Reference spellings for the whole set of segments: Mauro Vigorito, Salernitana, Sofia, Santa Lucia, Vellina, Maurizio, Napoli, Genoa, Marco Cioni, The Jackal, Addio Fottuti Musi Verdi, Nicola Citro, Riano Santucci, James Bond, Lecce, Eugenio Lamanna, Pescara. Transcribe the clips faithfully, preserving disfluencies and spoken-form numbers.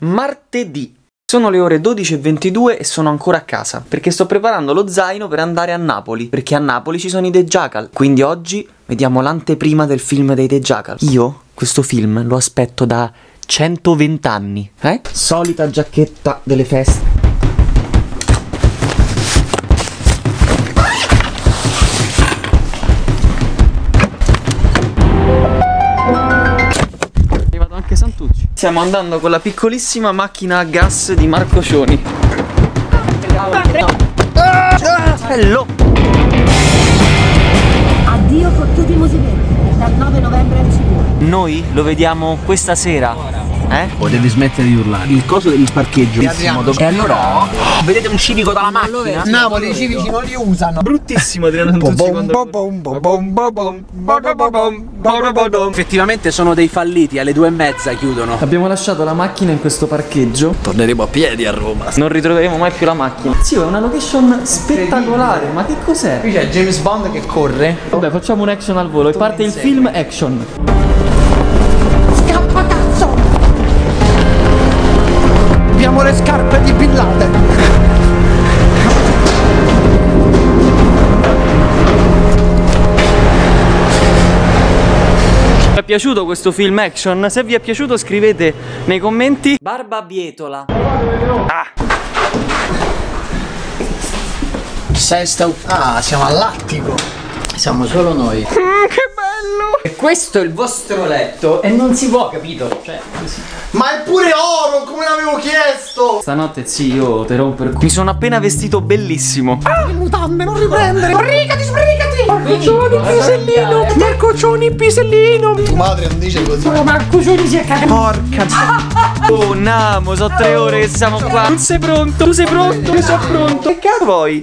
martedì. Sono le ore dodici e ventidue e sono ancora a casa, perché sto preparando lo zaino per andare a Napoli, perché a Napoli ci sono i The Jackal, quindi oggi vediamo l'anteprima del film dei The Jackal. Io questo film lo aspetto da centoventi anni, eh? Solita giacchetta delle feste. Stiamo andando con la piccolissima macchina a gas di Marco Cioni. Bello! Addio Fottuti Musi Verdi, dal nove novembre al cinema. Noi lo vediamo questa sera. Eh? O devi smettere di urlare. Il coso del parcheggio. E allora? Vedete un civico dalla macchina? Napoli i civici non li usano. Bruttissimo Riano Santucci quando... Effettivamente sono dei falliti, alle due e mezza chiudono. Abbiamo lasciato la macchina in questo parcheggio. Torneremo a piedi a Roma. Non ritroveremo mai più la macchina. Sì, è una location spettacolare. Ma che cos'è? Qui c'è James Bond che corre. Vabbè, facciamo un action al volo e parte il film action. Le scarpe di pillate. Vi è piaciuto questo film action? Se vi è piaciuto scrivete nei commenti barbabietola. Ah. Sesta. Ah, siamo all'attico. Siamo solo noi. Mm, che bello! E questo è il vostro letto e non si può, capito? Cioè, così. Ma è pure oro, come l'avevo chiesto! Stanotte sì, io te rompo il culo. Mi sono appena vestito bellissimo. Ah, le mutande, non riprendere! Sbrigati, sbrigati! Marco Cioni, pisellino! Marco Cioni, pisellino! Tu madre non dice così. Ma Marco Cioni si è cagato. Porca... Oh, Namo, sono tre ore che siamo qua. Non sei pronto? Tu sei pronto? Io sono pronto. Che cazzo vuoi?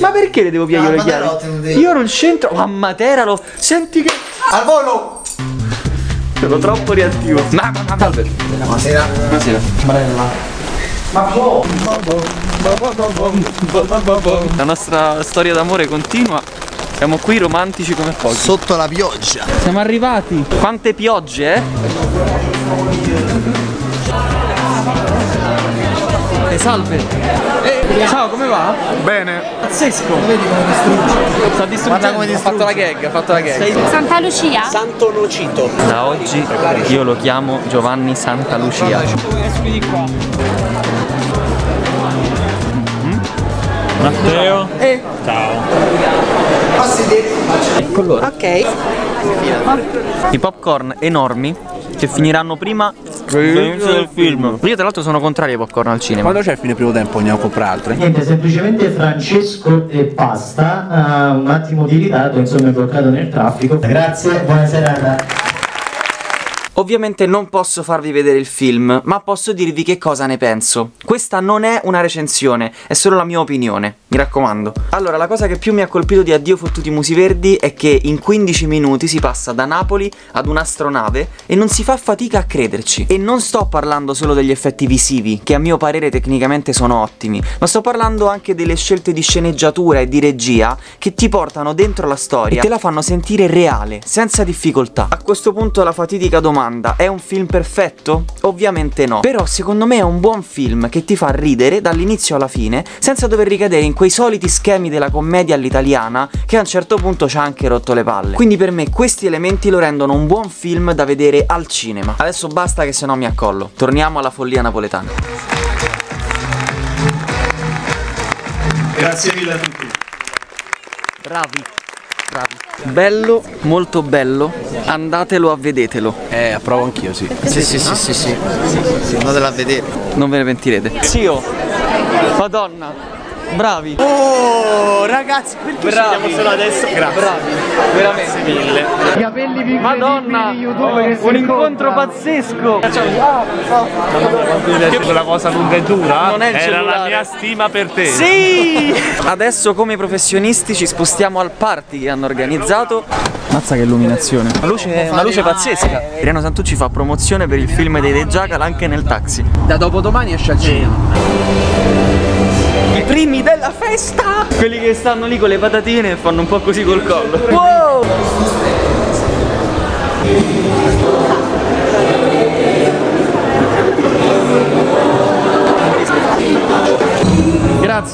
Ma perché le devo pigliare le chiavi? Io non c'entro. Ma Matera lo... Senti che... Al volo! Sono troppo reattivo. Ma, ma, ma, salve. Buonasera. Buonasera. Brella. Ma boh. La nostra storia d'amore continua. Siamo qui romantici come pochi. Sotto la pioggia. Siamo arrivati. Quante piogge, eh? Salve! Eh, ciao, come va? Bene! Pazzesco! Vedi come distrugge! Sta distruggendo come distrugge. Ha fatto la gag, ha fatto la gag! Sei... Santa Lucia! Santo Lucito! Da oggi io lo chiamo Giovanni Santa Lucia! Matteo! Eh! Ciao! Posso vedere? Ecco loro! Ok! I popcorn enormi che finiranno prima dell'inizio del film. Io tra l'altro sono contrario ai popcorn al cinema. Quando c'è il fine primo tempo ne ho comprato altri. Niente, semplicemente Francesco e pasta, uh, un attimo di ritardo, insomma è bloccato nel traffico. Grazie, buona serata. Ovviamente non posso farvi vedere il film, ma posso dirvi che cosa ne penso. Questa non è una recensione, è solo la mia opinione, mi raccomando. Allora, la cosa che più mi ha colpito di Addio Fottuti Musi Verdi è che in quindici minuti si passa da Napoli ad un'astronave e non si fa fatica a crederci. E non sto parlando solo degli effetti visivi, che a mio parere tecnicamente sono ottimi, ma sto parlando anche delle scelte di sceneggiatura e di regia che ti portano dentro la storia e te la fanno sentire reale, senza difficoltà. A questo punto la fatidica domanda: è un film perfetto? Ovviamente no, però secondo me è un buon film che ti fa ridere dall'inizio alla fine senza dover ricadere in quei soliti schemi della commedia all'italiana che a un certo punto ci ha anche rotto le palle. Quindi per me questi elementi lo rendono un buon film da vedere al cinema. Adesso basta che sennò mi accollo. Torniamo alla follia napoletana. Grazie mille a tutti. Bravi. Bravi. Bello, molto bello, andatelo a vedetelo. Eh, approvo anch'io, sì. Sì, sì, sì, sì, sì. Andatelo a vedere. Non ve ne pentirete. Zio, Madonna, bravi. Oh, ragazzi, perché bravi. Ci vediamo solo adesso? Grazie. Bravi, veramente mille. I capelli vivi, Madonna, vivi, oh, un incontro pazzesco. Quella cosa lunga e dura era la mia stima per te. Sì. Adesso come professionisti ci spostiamo al party che hanno organizzato. Mazza che illuminazione. Una luce, una luce pazzesca. Riano Santucci fa promozione per il film dei The Jackal anche nel taxi. Da dopodomani esce al cinema. I primi della festa! Quelli che stanno lì con le patatine e fanno un po' così col collo. Wow!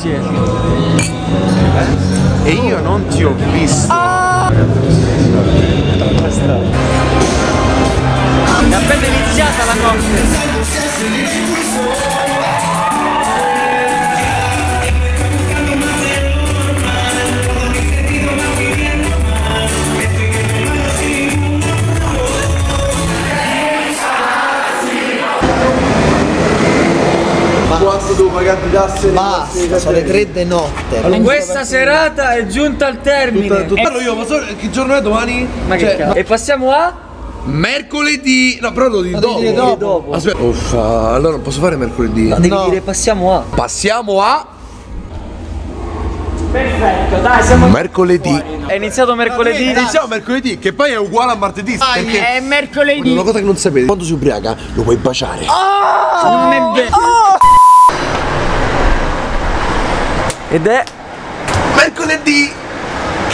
Grazie. E io non ti ho visto. Ah! È appena iniziata la notte. Quanto devo pagare di tasse? Basta, sono le tre di notte. Allora, questa serata è giunta al termine. Tutta, tutta. Allora io, ma so che giorno è domani? Ma cioè, che e passiamo a mercoledì. No, però lo dico dopo. Dire dopo. Aspetta. Uffa, allora non posso fare mercoledì. No, devi no. dire passiamo a. Passiamo a. Perfetto, dai, siamo mercoledì. Fuori. È iniziato mercoledì. È iniziato mercoledì, che poi è uguale a martedì. Dai, perché è mercoledì. Una cosa che non sapete, quando si ubriaca lo puoi baciare. Oh, non è vero. Oh. Ed è mercoledì.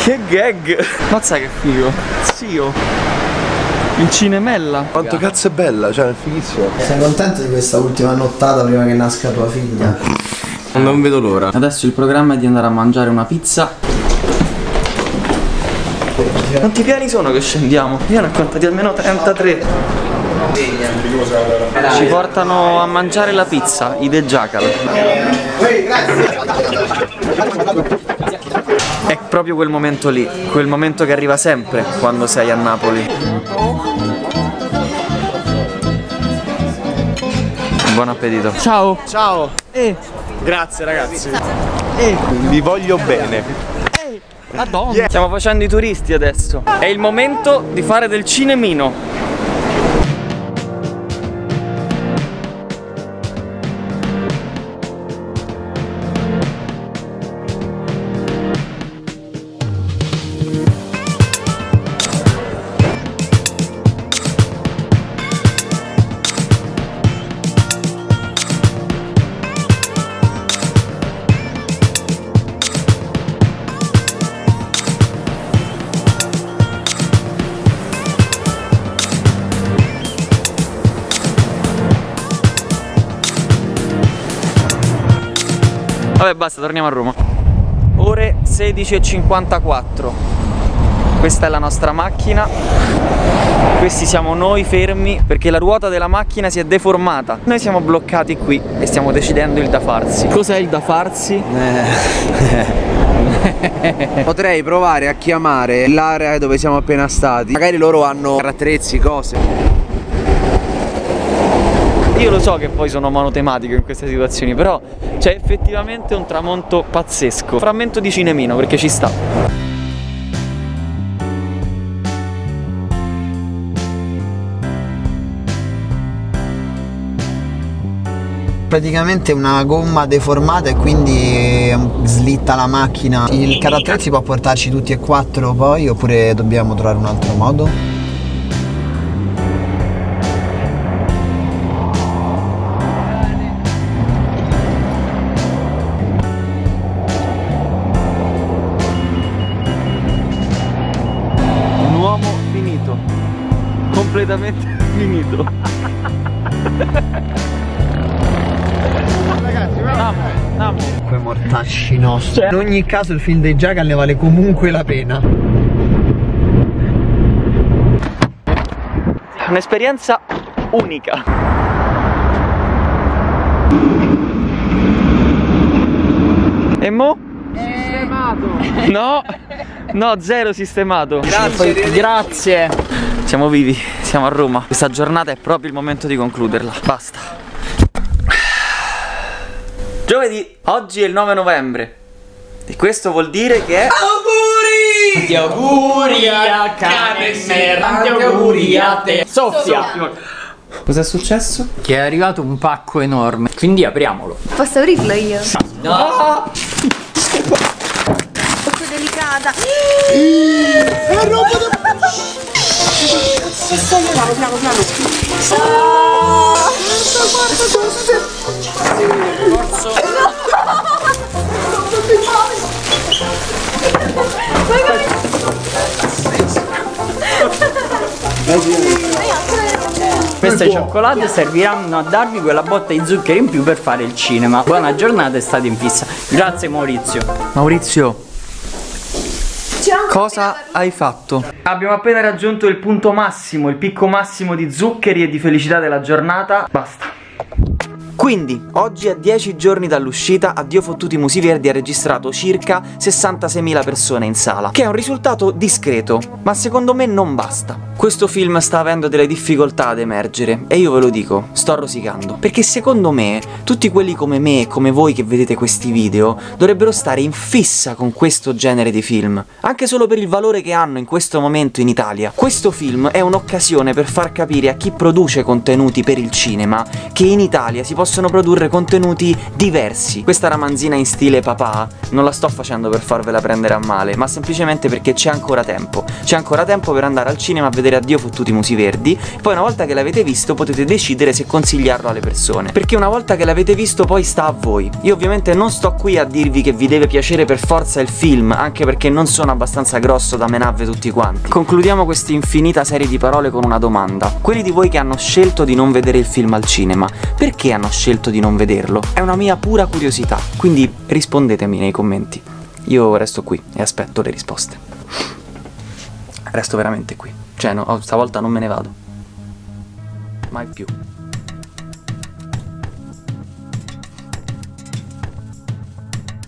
Che gag. Mazza che figo. Zio in cinemella. Quanto cazzo è bella, cioè è fighissimo. Sei contento di questa ultima nottata prima che nasca tua figlia? Non vedo l'ora. Adesso il programma è di andare a mangiare una pizza. Quanti piani sono che scendiamo? Io ne ho contati almeno trentatré. Ci portano a mangiare la pizza, i The Jackal. È proprio quel momento lì, quel momento che arriva sempre quando sei a Napoli. Buon appetito. Ciao. Ciao. Eh. Grazie ragazzi. Eh. Vi voglio bene. Madonna. Yeah. Stiamo facendo i turisti adesso. È il momento di fare del cinemino. Vabbè basta, torniamo a Roma. Ore sedici e cinquantaquattro. Questa è la nostra macchina. Questi siamo noi fermi perché la ruota della macchina si è deformata. Noi siamo bloccati qui e stiamo decidendo il da farsi. Cos'è il da farsi? Potrei provare a chiamare l'area dove siamo appena stati. Magari loro hanno attrezzi, cose. Io lo so che poi sono monotematico in queste situazioni, però c'è effettivamente un tramonto pazzesco. Frammento di cinemino perché ci sta. Praticamente una gomma deformata e quindi slitta la macchina. Il carattrezzi può portarci tutti e quattro poi oppure dobbiamo trovare un altro modo? Completamente finito. Ragazzi, bravo. No, no. Quei mortacci nostri. In ogni caso il film dei Jackal ne vale comunque la pena. Un'esperienza unica. E mo? Sistemato. No, no, zero sistemato. Grazie. Poi, grazie. Siamo vivi, siamo a Roma. Questa giornata è proprio il momento di concluderla. Basta. Giovedì, oggi è il nove novembre. E questo vuol dire che... Auguri! Tanti auguri a Carmen, tanti auguri a te, Sofia. Cos'è successo? Che è arrivato un pacco enorme. Quindi apriamolo. Posso aprirlo io? No! Oh, che delicata! È roba da... Piano, piano, piano. Oh, Queste cioccolate serviranno a darvi quella botta di zucchero in più per fare il cinema. Buona giornata e state in fissa. Grazie Maurizio. Maurizio, cosa hai fatto? Abbiamo appena raggiunto il punto massimo, il picco massimo di zuccheri e di felicità della giornata. Basta. Quindi, oggi a dieci giorni dall'uscita, Addio Fottuti Musi Verdi ha registrato circa sessantaseimila persone in sala, che è un risultato discreto, ma secondo me non basta. Questo film sta avendo delle difficoltà ad emergere, e io ve lo dico, sto rosicando. Perché secondo me, tutti quelli come me e come voi che vedete questi video, dovrebbero stare in fissa con questo genere di film, anche solo per il valore che hanno in questo momento in Italia. Questo film è un'occasione per far capire a chi produce contenuti per il cinema, che in Italia si possono possono produrre contenuti diversi. Questa ramanzina in stile papà non la sto facendo per farvela prendere a male, ma semplicemente perché c'è ancora tempo. C'è ancora tempo per andare al cinema a vedere Addio Fottuti Musi Verdi, poi una volta che l'avete visto potete decidere se consigliarlo alle persone, perché una volta che l'avete visto poi sta a voi. Io ovviamente non sto qui a dirvi che vi deve piacere per forza il film, anche perché non sono abbastanza grosso da menarvi tutti quanti. Concludiamo questa infinita serie di parole con una domanda. Quelli di voi che hanno scelto di non vedere il film al cinema, perché hanno scelto scelto di non vederlo? È una mia pura curiosità, quindi rispondetemi nei commenti. Io resto qui e aspetto le risposte. Resto veramente qui, cioè no, stavolta non me ne vado mai più.